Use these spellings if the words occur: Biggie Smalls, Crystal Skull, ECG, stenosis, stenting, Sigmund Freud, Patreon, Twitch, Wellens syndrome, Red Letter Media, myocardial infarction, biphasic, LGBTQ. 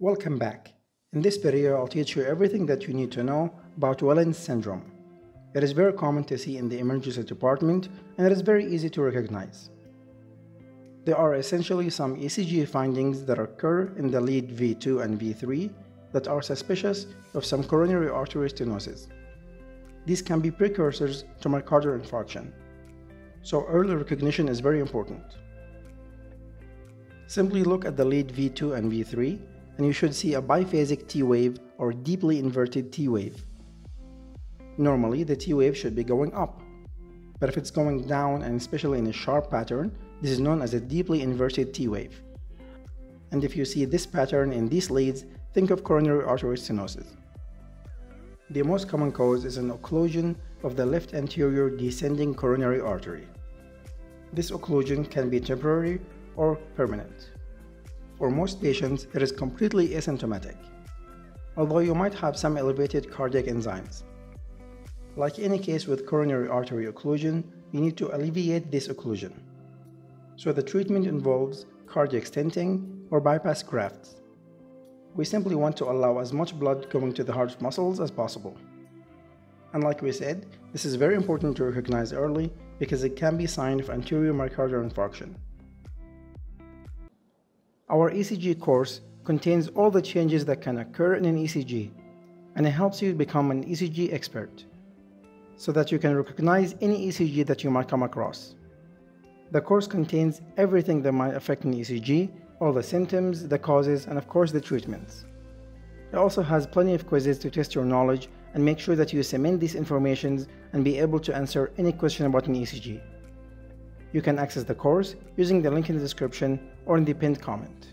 Welcome back. In this video, I'll teach you everything that you need to know about Wellens syndrome. It is very common to see in the emergency department and it is very easy to recognize. There are essentially some ECG findings that occur in the lead V2 and V3 that are suspicious of some coronary artery stenosis. These can be precursors to myocardial infarction, so early recognition is very important. Simply look at the lead V2 and V3 and you should see a biphasic T wave or deeply inverted T wave. Normally, the T wave should be going up, but if it's going down and especially in a sharp pattern, this is known as a deeply inverted T wave. And if you see this pattern in these leads, think of coronary artery stenosis. The most common cause is an occlusion of the left anterior descending coronary artery. This occlusion can be temporary or permanent. For most patients, it is completely asymptomatic, although you might have some elevated cardiac enzymes. Like any case with coronary artery occlusion, you need to alleviate this occlusion. So the treatment involves cardiac stenting or bypass grafts. We simply want to allow as much blood going to the heart muscles as possible. And like we said, this is very important to recognize early because it can be a sign of anterior myocardial infarction. Our ECG course contains all the changes that can occur in an ECG, and it helps you become an ECG expert, so that you can recognize any ECG that you might come across. The course contains everything that might affect an ECG, all the symptoms, the causes, and of course the treatments. It also has plenty of quizzes to test your knowledge and make sure that you cement these informations and be able to answer any question about an ECG. You can access the course using the link in the description or in the pinned comment.